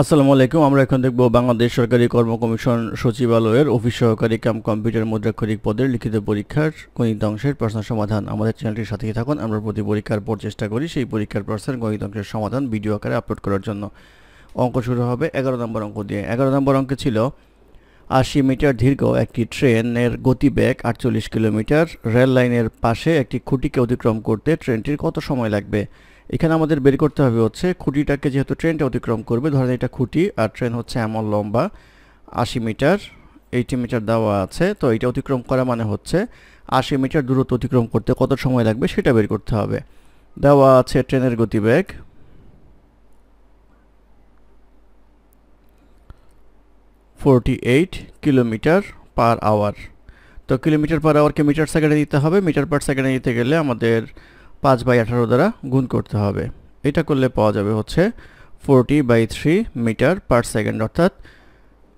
আসসালামু আলাইকুম। আমরা এখন দেখব বাংলাদেশ সরকারি কর্ম কমিশন সচিবালয়ের অফিস সহকারী কাম কম্পিউটার মুদ্রাক্ষরিক পদের লিখিত পরীক্ষার গণিত অংশের প্রশ্ন সমাধান। আমাদের চ্যানেলটির সাথেই থাকুন। আমরা প্রতি পরীক্ষার পর চেষ্টা করি সেই পরীক্ষার প্রশ্নের গণিত অংশের সমাধান ভিডিও আকারে আপলোড করার জন্য। অঙ্ক শুরু হবে ১১ নম্বর অঙ্ক দিয়ে। ১১ নম্বর অঙ্কে ছিল ৮০ মিটার দীর্ঘ একটি ট্রেনের গতিবেগ ৪৮ কিলোমিটার, রেল লাইনের পাশে একটি খুঁটিকে অতিক্রম করতে ট্রেনটির কত সময় লাগবে? এখানে আমাদের বের করতে হবে হচ্ছে খুঁটিটাকে, যেহেতু ট্রেনটা অতিক্রম করবে, ধরেন এটা খুঁটি আর ট্রেন হচ্ছে এমন লম্বা ৮০ মিটার, 80 মিটার দেওয়া আছে। তো এটা অতিক্রম করা মানে হচ্ছে ৮০ মিটার দূরত্ব অতিক্রম করতে কত সময় লাগবে সেটা বের করতে হবে। দেওয়া আছে ট্রেনের গতিবেগ, কিলোমিটার পার আওয়ার। তো কিলোমিটার পার আওয়ারকে মিটার সেকেন্ডে দিতে হবে। মিটার পার সেকেন্ডে দিতে গেলে আমাদের 5/18 দ্বারা গুণ করতে হবে। এটা করলে পাওয়া যাবে হচ্ছে 40/3 মিটার পার সেকেন্ড, অর্থাৎ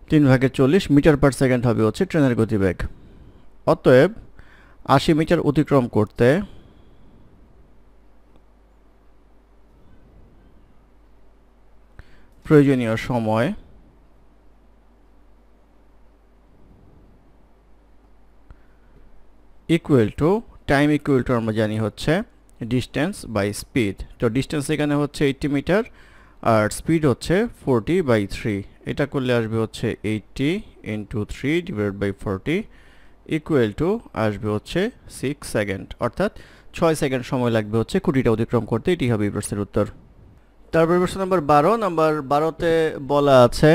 3/40 মিটার পার সেকেন্ড হবে হচ্ছে ট্রেনের গতিবেগ। অতএব ৮০ মিটার অতিক্রম করতে 'time' আমরা জানি হচ্ছে distance/speed। তো ডিস্টেন্স এখানে হচ্ছে 80 মিটার আর স্পিড হচ্ছে 40/3। এটা করলে আসবে হচ্ছে 80 × 3 / 40 আসবে হচ্ছে 6 সেকেন্ড, অর্থাৎ 6 সেকেন্ড সময় লাগবে হচ্ছে খুঁটিটা অতিক্রম করতে। এটি হবে এই প্রশ্নের উত্তর। তারপরে প্রশ্ন নম্বর 12। নম্বর 12তে বলা আছে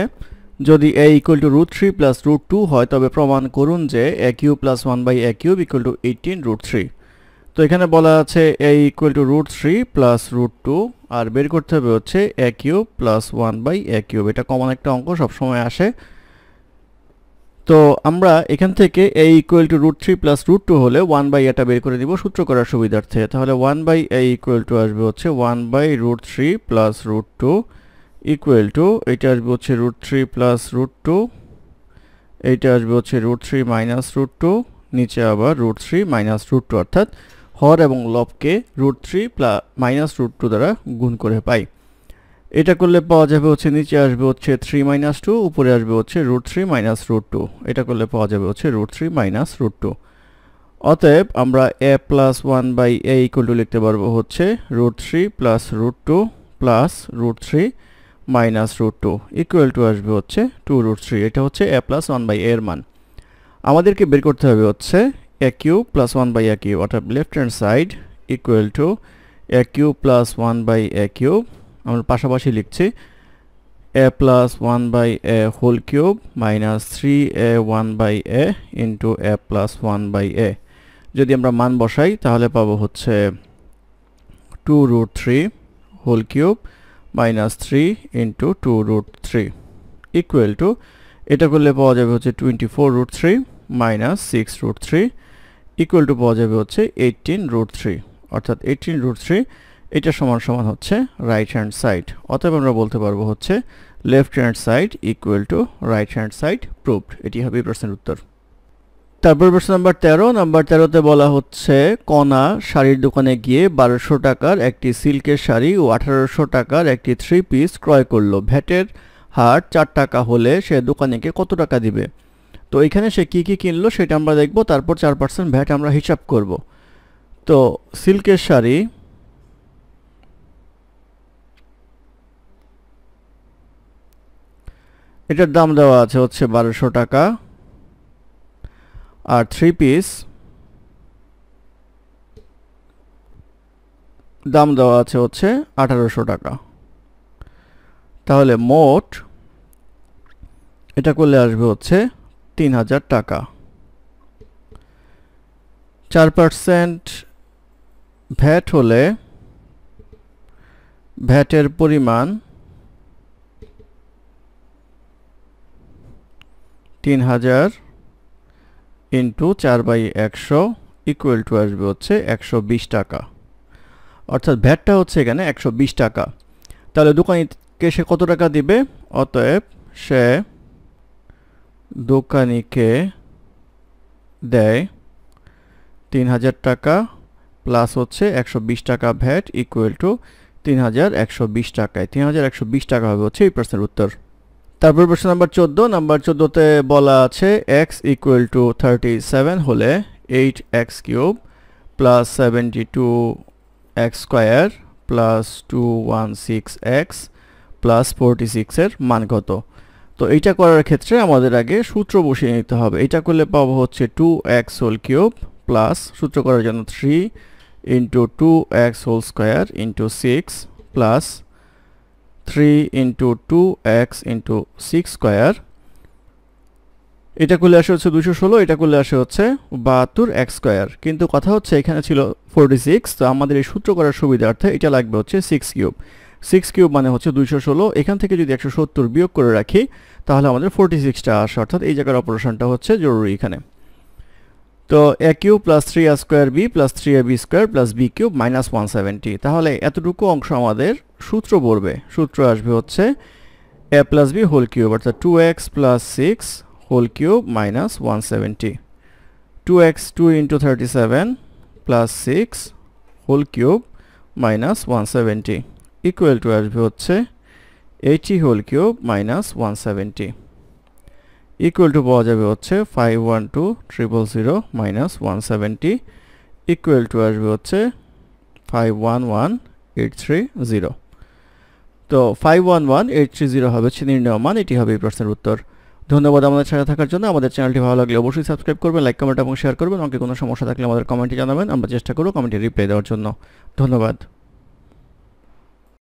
যদি a = √3 + √2 হয় তবে প্রমাণ করুন যে a³ + 1/a³ = 18√3। তো এখানে বলা আছে a = √3 + √2 আর বের করতে হবে হচ্ছে a³ + 1/a³। এটা কমন একটা অঙ্ক, সবসময় আসে। তো আমরা এখান থেকে a = √3 + √2 হলে 1/a বের করে দিব সূত্র করার সুবিধার্থে। তাহলে 1/a আসবে হচ্ছে 1/√3 + √2 এটা আসবে হচ্ছে √3 + √2, এটা আসবে হচ্ছে √3 - √2, নিচে আবার √3 - √2, অর্থাৎ হর এবং লবকে √3 - √2 দ্বারা গুণ করে পাই। এটা করলে পাওয়া যাবে হচ্ছে নিচে আসবে হচ্ছে 3 - 2, উপরে আসবে হচ্ছে √3 - √2। এটা করলে পাওয়া যাবে হচ্ছে √3 - √2। অতএব আমরা a + 1/a লিখতে পারবো হচ্ছে √3 + √2 + √3 - √2 আসবে হচ্ছে 2√3। এটা হচ্ছে a + 1/a এর মান। আমাদেরকে বের করতে হবে হচ্ছে a³ + 1/a³, অর্থাৎ left hand side a³ + 1/a³। আমরা পাশাপাশি লিখছি a + 1/a³ - 3a1/a × a + 1/a। যদি আমরা মান বসাই তাহলে পাবো হচ্ছে 2√3³ - 3 × 2√3 এটা করলে পাওয়া যাবে হচ্ছে 24√3 - 6√3 পাওয়া যাবে হচ্ছে 18√3, অর্থাৎ 18√3 এটা সমান সমান হচ্ছে রাইট হ্যান্ড সাইড। অতএব আমরা বলতে পারবো হচ্ছে left hand side right hand side proved. এটি হবে প্রশ্নের উত্তর। তারপর প্রশ্ন নম্বর 13। নম্বর 13তে বলা হচ্ছে কণা শাড়ির দোকানে গিয়ে ১২০০ টাকার একটি সিল্কের শাড়ি ও ১৮০০ টাকার একটি 3 পিস ক্রয় করলো। ভ্যাটের হার ৪ টাকা হলে সে দোকানিকে কত টাকা দিবে? তো এখানে সে কি কি কিনলো সেটা আমরা দেখব, তারপর 4% ভ্যাট আমরা হিসাব করব। তো সিল্কের শাড়ি, এটার দাম দেওয়া আছে হচ্ছে ১২০০ টাকা আর 3 পিস দাম দেওয়া আছে হচ্ছে ১৮০০ টাকা। তাহলে মোট এটা করলে আসবে হচ্ছে ৩,০০০ টাকা। 4% ভ্যাট হলে ভ্যাটের পরিমাণ 3,০০০ × 4/100 আসবে হচ্ছে 120 টাকা, অর্থাৎ ভ্যাটটা হচ্ছে এখানে 120 টাকা। তাহলে দোকানিকে সে কত টাকা দিবে? অতএব সে দোকানিকে দেয় 3,০০০ টাকা প্লাস হচ্ছে 120 টাকা ভ্যাট 3120 টাকায় 3120 টাকা হবে হচ্ছে এই প্রশ্নের উত্তর। তারপর প্রশ্ন নাম্বার 14, নাম্বার 14 তে বলা আছে x equal to 37 হলে 8x cube plus 72x square plus 216x plus 46 এর মান কত। তো এইটা করার ক্ষেত্রে আমাদের আগে সূত্র বসিয়ে নিতে হবে। এটা করলে পাবো হচ্ছে 2x হোল কিউব প্লাস সূত্র করার জন্য 3 into 2x whole square into 6 plus 3 into 2x into 6 square. এটা করলে আসে হচ্ছে 216, এটা করলে আসে হচ্ছে 72x স্কয়ার। কিন্তু কথা হচ্ছে এখানে ছিল 46, তো আমাদের এই সূত্র করার সুবিধার্থে এটা লাগবে হচ্ছে 6 কিউব। 6 কিউব মানে হচ্ছে 216, এখান থেকে যদি 170 বিয়োগ করে রাখি তাহলে আমাদের 46টা আসে, অর্থাৎ এই জায়গার অপারেশনটা হচ্ছে জরুরি এখানে। তো a cube plus 3a square b plus 3ab square plus b cube minus 170। তাহলে এতটুকু অংশ আমাদের সূত্র পড়বে, সূত্র আসবে হচ্ছে a plus b whole cube, অর্থাৎ 2x plus 6 whole cube minus 170, 2x 2 into 37 plus 6 whole cube minus 170 equal to আসবে হচ্ছে 80 whole cube minus 170 equal to পাওয়া যাবে হচ্ছে 512000 মাইনাস 170 ইকুয়াল টু আসবে হচ্ছে 511830। তো 511830 হবে হচ্ছে নির্ণয় মান, এটি হবে এই প্রশ্নের উত্তর। ধন্যবাদ আমাদের সাথে থাকার জন্য। আমাদের চ্যানেলটি ভালো লাগলে অবশ্যই সাবস্ক্রাইব করবেন, লাইক কমেন্ট এবং শেয়ার করবেন। অনেকে কোনো সমস্যা থাকলে আমাদের কমেন্টে জানাবেন, আমরা চেষ্টা করব কমেন্টে রিপ্লাই দেওয়ার জন্য। ধন্যবাদ।